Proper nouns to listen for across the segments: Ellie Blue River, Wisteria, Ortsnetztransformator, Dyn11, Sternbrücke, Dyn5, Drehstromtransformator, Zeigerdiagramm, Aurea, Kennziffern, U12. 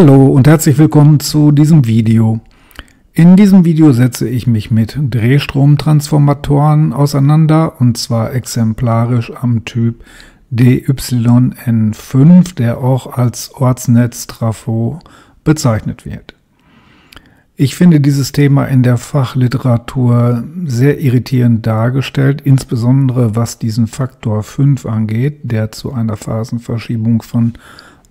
Hallo und herzlich willkommen zu diesem Video. In diesem Video setze ich mich mit Drehstromtransformatoren auseinander, und zwar exemplarisch am Typ Dyn5, der auch als Ortsnetztrafo bezeichnet wird. Ich finde dieses Thema in der Fachliteratur sehr irritierend dargestellt, insbesondere was diesen Faktor 5 angeht, der zu einer Phasenverschiebung von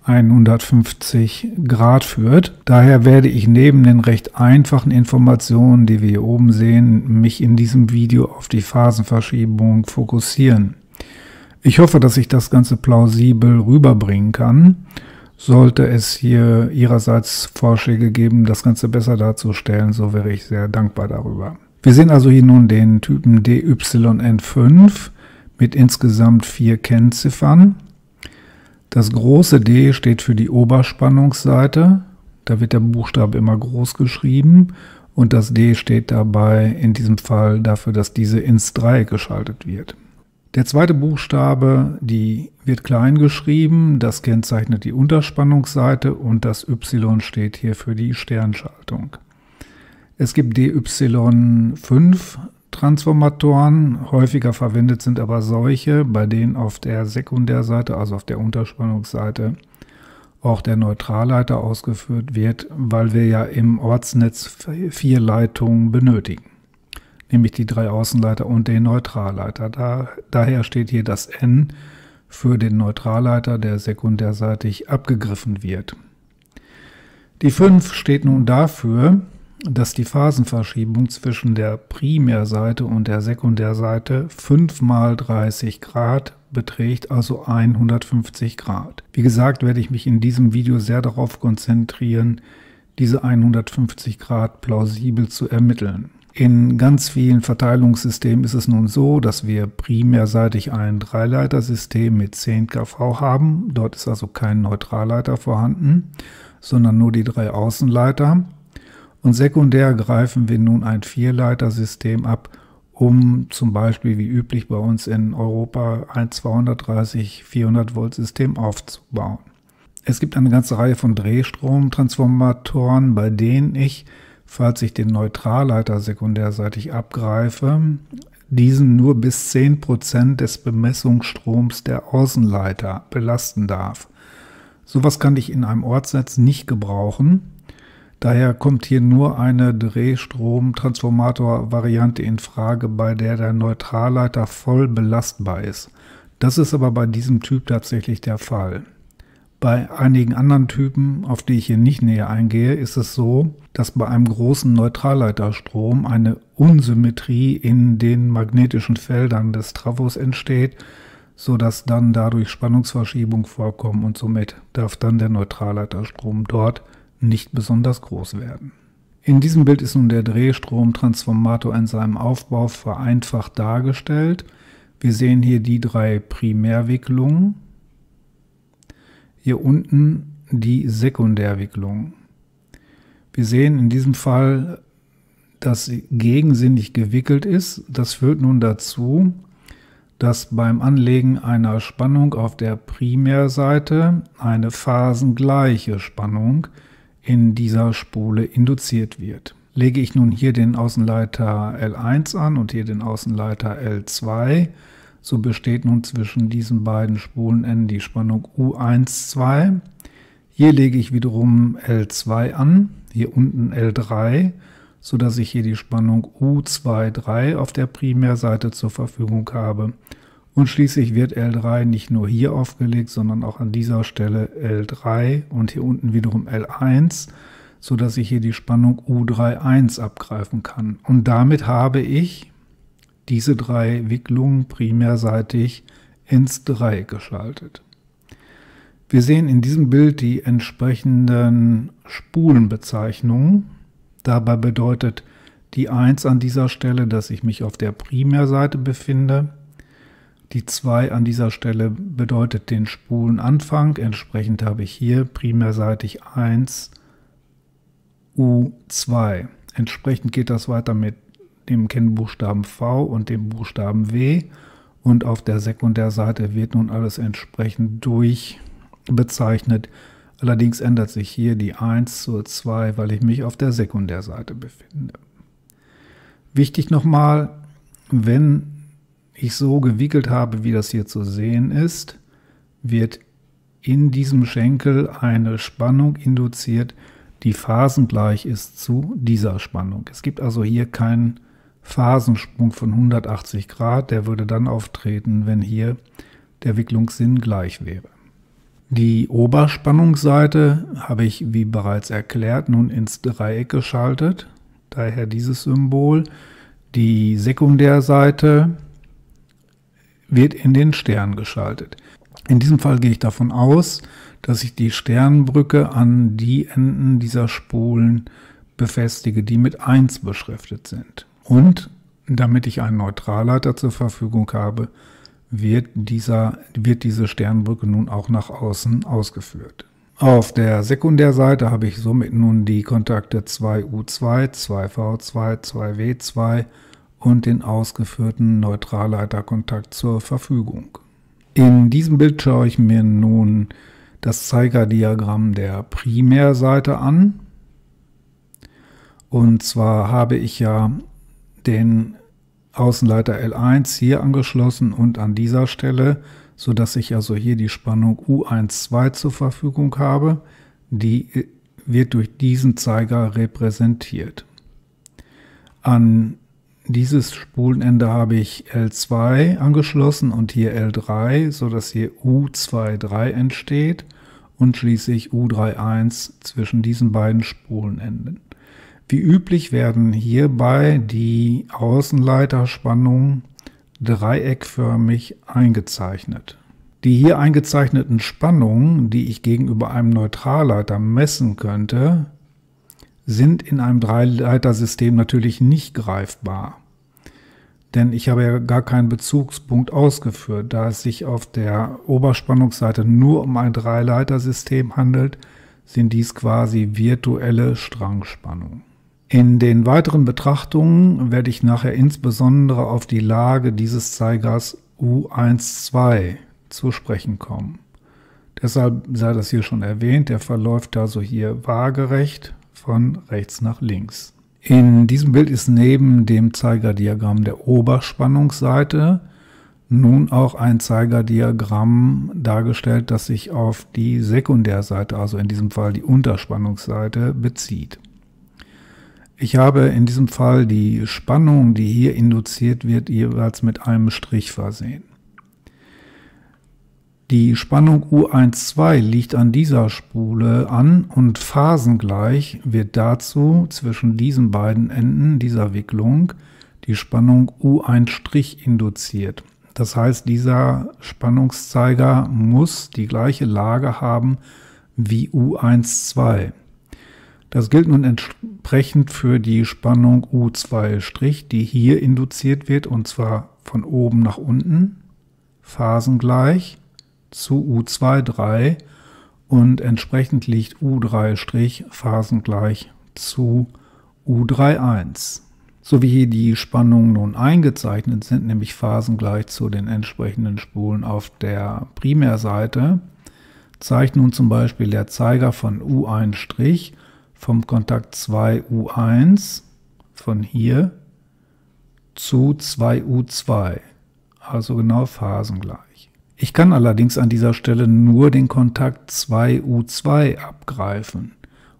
150 Grad führt. Daher werde ich neben den recht einfachen Informationen, die wir hier oben sehen, mich in diesem Video auf die Phasenverschiebung fokussieren. Ich hoffe, dass ich das Ganze plausibel rüberbringen kann. Sollte es hier Ihrerseits Vorschläge geben, das Ganze besser darzustellen, so wäre ich sehr dankbar darüber. Wir sehen also hier nun den Typen Dyn5 mit insgesamt 4 Kennziffern. Das große D steht für die Oberspannungsseite, da wird der Buchstabe immer groß geschrieben, und das D steht dabei in diesem Fall dafür, dass diese ins Dreieck geschaltet wird. Der zweite Buchstabe, die wird klein geschrieben, das kennzeichnet die Unterspannungsseite, und das Y steht hier für die Sternschaltung. Es gibt Dy5-Transformatoren, häufiger verwendet sind aber solche, bei denen auf der Sekundärseite, also auf der Unterspannungsseite, auch der Neutralleiter ausgeführt wird, weil wir ja im Ortsnetz 4 Leitungen benötigen, nämlich die 3 Außenleiter und den Neutralleiter. Daher steht hier das N für den Neutralleiter, der sekundärseitig abgegriffen wird. Die 5 steht nun dafür, dass die Phasenverschiebung zwischen der Primärseite und der Sekundärseite 5 mal 30 Grad beträgt, also 150 Grad. Wie gesagt, werde ich mich in diesem Video sehr darauf konzentrieren, diese 150 Grad plausibel zu ermitteln. In ganz vielen Verteilungssystemen ist es nun so, dass wir primärseitig ein Dreileitersystem mit 10 kV haben. Dort ist also kein Neutralleiter vorhanden, sondern nur die 3 Außenleiter. Und sekundär greifen wir nun ein 4-Leiter-System ab, um zum Beispiel wie üblich bei uns in Europa ein 230-400-Volt-System aufzubauen. Es gibt eine ganze Reihe von Drehstromtransformatoren, bei denen ich, falls ich den Neutralleiter sekundärseitig abgreife, diesen nur bis 10% des Bemessungsstroms der Außenleiter belasten darf. Sowas kann ich in einem Ortsnetz nicht gebrauchen. Daher kommt hier nur eine Drehstromtransformator-Variante in Frage, bei der der Neutralleiter voll belastbar ist. Das ist aber bei diesem Typ tatsächlich der Fall. Bei einigen anderen Typen, auf die ich hier nicht näher eingehe, ist es so, dass bei einem großen Neutralleiterstrom eine Unsymmetrie in den magnetischen Feldern des Trafos entsteht, sodass dann dadurch Spannungsverschiebung vorkommt, und somit darf dann der Neutralleiterstrom dort nicht besonders groß werden. In diesem Bild ist nun der Drehstromtransformator in seinem Aufbau vereinfacht dargestellt. Wir sehen hier die 3 Primärwicklungen. Hier unten die Sekundärwicklung. Wir sehen in diesem Fall, dass sie gegensinnig gewickelt ist. Das führt nun dazu, dass beim Anlegen einer Spannung auf der Primärseite eine phasengleiche Spannung in dieser Spule induziert wird. Lege ich nun hier den Außenleiter L1 an und hier den Außenleiter L2, so besteht nun zwischen diesen beiden Spulenenden die Spannung U1,2. Hier lege ich wiederum L2 an, hier unten L3, sodass ich hier die Spannung U2,3 auf der Primärseite zur Verfügung habe. Und schließlich wird L3 nicht nur hier aufgelegt, sondern auch an dieser Stelle L3 und hier unten wiederum L1, sodass ich hier die Spannung U3,1 abgreifen kann. Und damit habe ich diese 3 Wicklungen primärseitig ins Dreieck geschaltet. Wir sehen in diesem Bild die entsprechenden Spulenbezeichnungen. Dabei bedeutet die 1 an dieser Stelle, dass ich mich auf der Primärseite befinde. Die 2 an dieser Stelle bedeutet den Spulenanfang. Entsprechend habe ich hier primärseitig 1 U2. Entsprechend geht das weiter mit dem Kennbuchstaben V und dem Buchstaben W, und auf der Sekundärseite wird nun alles entsprechend durch bezeichnet, Allerdings ändert sich hier die 1 zur 2, weil ich mich auf der Sekundärseite befinde. Wichtig nochmal, wenn ich so gewickelt habe, wie das hier zu sehen ist, wird in diesem Schenkel eine Spannung induziert, die phasengleich ist zu dieser Spannung. Es gibt also hier keinen Phasensprung von 180 Grad, der würde dann auftreten, wenn hier der Wicklungssinn gleich wäre. Die Oberspannungsseite habe ich, wie bereits erklärt, nun ins Dreieck geschaltet, daher dieses Symbol. Die Sekundärseite wird in den Stern geschaltet. In diesem Fall gehe ich davon aus, dass ich die Sternbrücke an die Enden dieser Spulen befestige, die mit 1 beschriftet sind. Und damit ich einen Neutralleiter zur Verfügung habe, wird diese Sternbrücke nun auch nach außen ausgeführt. Auf der Sekundärseite habe ich somit nun die Kontakte 2U2, 2V2, 2W2 und den ausgeführten Neutralleiterkontakt zur Verfügung. In diesem Bild schaue ich mir nun das Zeigerdiagramm der Primärseite an. Und zwar habe ich ja den Außenleiter L1 hier angeschlossen und an dieser Stelle, sodass ich also hier die Spannung U12 zur Verfügung habe. Die wird durch diesen Zeiger repräsentiert. An dieses Spulenende habe ich L2 angeschlossen und hier L3, sodass hier U23 entsteht und schließlich U31 zwischen diesen beiden Spulenenden. Wie üblich werden hierbei die Außenleiterspannungen dreieckförmig eingezeichnet. Die hier eingezeichneten Spannungen, die ich gegenüber einem Neutralleiter messen könnte, sind in einem Dreileitersystem natürlich nicht greifbar. Denn ich habe ja gar keinen Bezugspunkt ausgeführt. Da es sich auf der Oberspannungsseite nur um ein Dreileitersystem handelt, sind dies quasi virtuelle Strangspannungen. In den weiteren Betrachtungen werde ich nachher insbesondere auf die Lage dieses Zeigers U12 zu sprechen kommen. Deshalb sei das hier schon erwähnt, der verläuft also hier waagerecht von rechts nach links. In diesem Bild ist neben dem Zeigerdiagramm der Oberspannungsseite nun auch ein Zeigerdiagramm dargestellt, das sich auf die Sekundärseite, also in diesem Fall die Unterspannungsseite, bezieht. Ich habe in diesem Fall die Spannung, die hier induziert wird, jeweils mit einem Strich versehen. Die Spannung U12 liegt an dieser Spule an und phasengleich wird dazu zwischen diesen beiden Enden dieser Wicklung die Spannung U1' induziert. Das heißt, dieser Spannungszeiger muss die gleiche Lage haben wie U12. Das gilt nun entsprechend für die Spannung U2', die hier induziert wird, und zwar von oben nach unten, phasengleich zu U23 und entsprechend liegt U3' phasengleich zu U31. So wie hier die Spannungen nun eingezeichnet sind, nämlich phasengleich zu den entsprechenden Spulen auf der Primärseite, zeigt nun zum Beispiel der Zeiger von U1' vom Kontakt 2U1 von hier zu 2U2, also genau phasengleich. Ich kann allerdings an dieser Stelle nur den Kontakt 2U2 abgreifen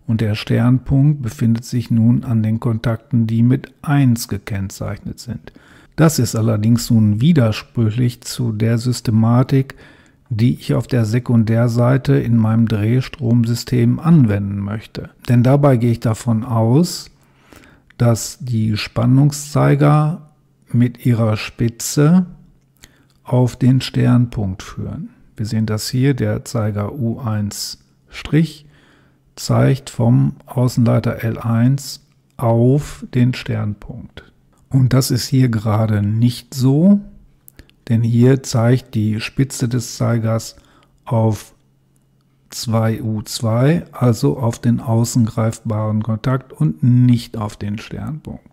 und der Sternpunkt befindet sich nun an den Kontakten, die mit 1 gekennzeichnet sind. Das ist allerdings nun widersprüchlich zu der Systematik, die ich auf der Sekundärseite in meinem Drehstromsystem anwenden möchte. Denn dabei gehe ich davon aus, dass die Spannungszeiger mit ihrer Spitze auf den Sternpunkt führen. Wir sehen das hier, der Zeiger U1' zeigt vom Außenleiter L1 auf den Sternpunkt. Und das ist hier gerade nicht so, denn hier zeigt die Spitze des Zeigers auf 2U2, also auf den außengreifbaren Kontakt und nicht auf den Sternpunkt.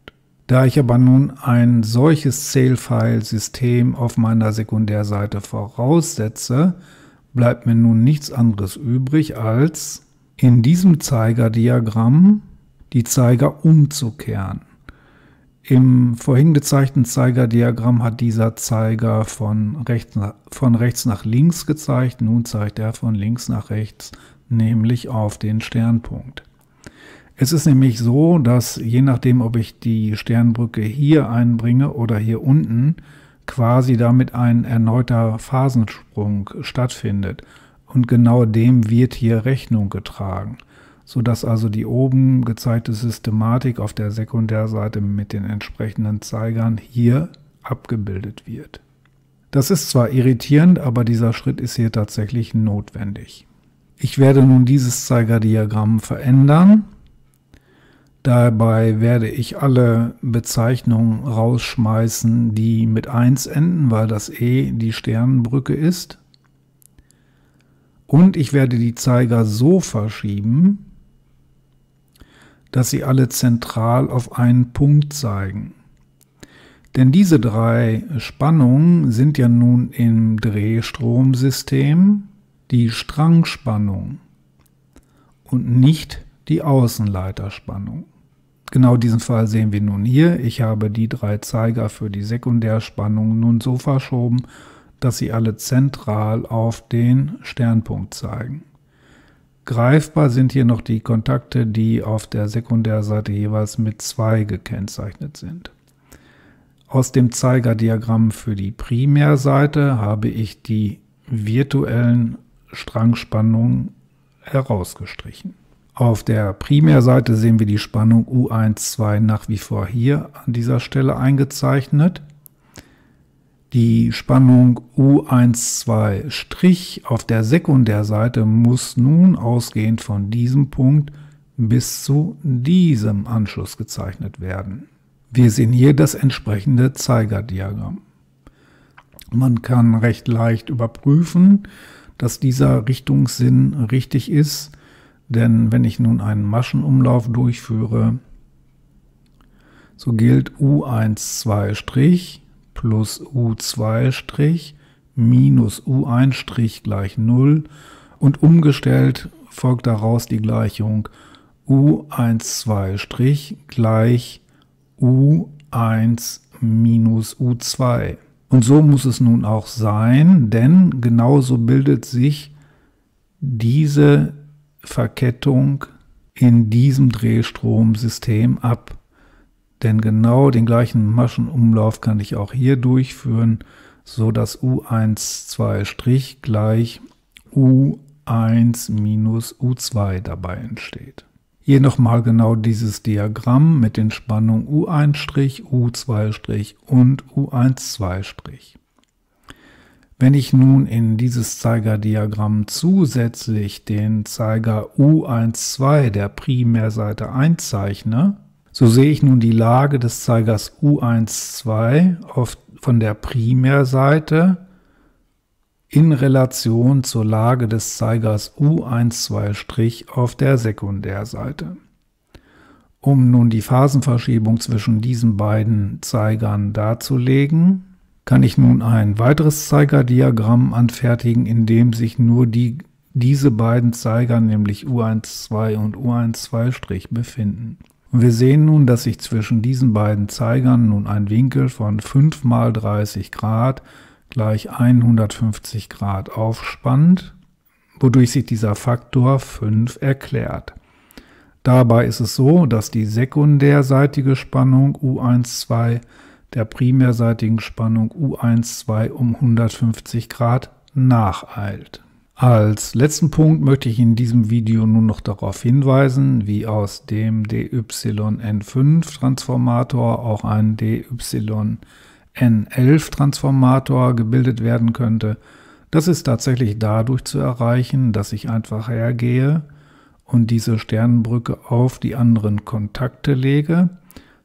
Da ich aber nun ein solches Zählpfeilsystem auf meiner Sekundärseite voraussetze, bleibt mir nun nichts anderes übrig, als in diesem Zeigerdiagramm die Zeiger umzukehren. Im vorhin gezeigten Zeigerdiagramm hat dieser Zeiger von rechts nach links gezeigt. Nun zeigt er von links nach rechts, nämlich auf den Sternpunkt. Es ist nämlich so, dass je nachdem, ob ich die Sternbrücke hier einbringe oder hier unten, quasi damit ein erneuter Phasensprung stattfindet. Und genau dem wird hier Rechnung getragen, sodass also die oben gezeigte Systematik auf der Sekundärseite mit den entsprechenden Zeigern hier abgebildet wird. Das ist zwar irritierend, aber dieser Schritt ist hier tatsächlich notwendig. Ich werde nun dieses Zeigerdiagramm verändern. Dabei werde ich alle Bezeichnungen rausschmeißen, die mit 1 enden, weil das eh die Sternenbrücke ist. Und ich werde die Zeiger so verschieben, dass sie alle zentral auf einen Punkt zeigen. Denn diese drei Spannungen sind ja nun im Drehstromsystem die Strangspannung und nicht die Außenleiterspannung. Genau diesen Fall sehen wir nun hier. Ich habe die drei Zeiger für die Sekundärspannung nun so verschoben, dass sie alle zentral auf den Sternpunkt zeigen. Greifbar sind hier noch die Kontakte, die auf der Sekundärseite jeweils mit 2 gekennzeichnet sind. Aus dem Zeigerdiagramm für die Primärseite habe ich die virtuellen Strangspannungen herausgestrichen. Auf der Primärseite sehen wir die Spannung U12 nach wie vor hier an dieser Stelle eingezeichnet. Die Spannung U12' auf der Sekundärseite muss nun ausgehend von diesem Punkt bis zu diesem Anschluss gezeichnet werden. Wir sehen hier das entsprechende Zeigerdiagramm. Man kann recht leicht überprüfen, dass dieser Richtungssinn richtig ist, denn wenn ich nun einen Maschenumlauf durchführe, so gilt U12' plus U2' minus U1' gleich 0 und umgestellt folgt daraus die Gleichung U12' gleich U1 minus U2. Und so muss es nun auch sein, denn genauso bildet sich diese Verkettung in diesem Drehstromsystem ab. Denn genau den gleichen Maschenumlauf kann ich auch hier durchführen, so dass U12' gleich U1 minus U2 dabei entsteht. Hier nochmal genau dieses Diagramm mit den Spannungen U1', U2' und U12'. Wenn ich nun in dieses Zeigerdiagramm zusätzlich den Zeiger U12 der Primärseite einzeichne, so sehe ich nun die Lage des Zeigers U12 von der Primärseite in Relation zur Lage des Zeigers U12' auf der Sekundärseite. Um nun die Phasenverschiebung zwischen diesen beiden Zeigern darzulegen, kann ich nun ein weiteres Zeigerdiagramm anfertigen, in dem sich nur diese beiden Zeiger, nämlich U12 und U12', befinden. Und wir sehen nun, dass sich zwischen diesen beiden Zeigern nun ein Winkel von 5 mal 30 Grad gleich 150 Grad aufspannt, wodurch sich dieser Faktor 5 erklärt. Dabei ist es so, dass die sekundärseitige Spannung U12 der primärseitigen Spannung U12 um 150 Grad nacheilt. Als letzten Punkt möchte ich in diesem Video nun noch darauf hinweisen, wie aus dem Dyn5-Transformator auch ein Dyn11-Transformator gebildet werden könnte. Das ist tatsächlich dadurch zu erreichen, dass ich einfach hergehe und diese Sternenbrücke auf die anderen Kontakte lege.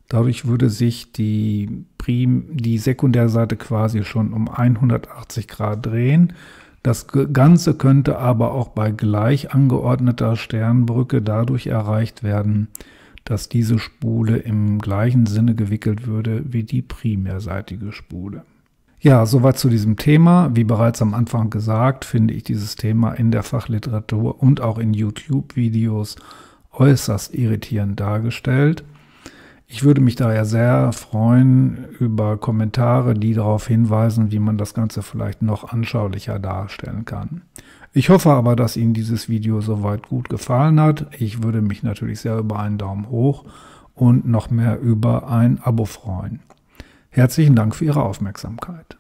Dadurch würde sich die Sekundärseite quasi schon um 180 Grad drehen. Das Ganze könnte aber auch bei gleich angeordneter Sternbrücke dadurch erreicht werden, dass diese Spule im gleichen Sinne gewickelt würde wie die primärseitige Spule. Ja, soweit zu diesem Thema. Wie bereits am Anfang gesagt, finde ich dieses Thema in der Fachliteratur und auch in YouTube-Videos äußerst irritierend dargestellt. Ich würde mich daher sehr freuen über Kommentare, die darauf hinweisen, wie man das Ganze vielleicht noch anschaulicher darstellen kann. Ich hoffe aber, dass Ihnen dieses Video soweit gut gefallen hat. Ich würde mich natürlich sehr über einen Daumen hoch und noch mehr über ein Abo freuen. Herzlichen Dank für Ihre Aufmerksamkeit.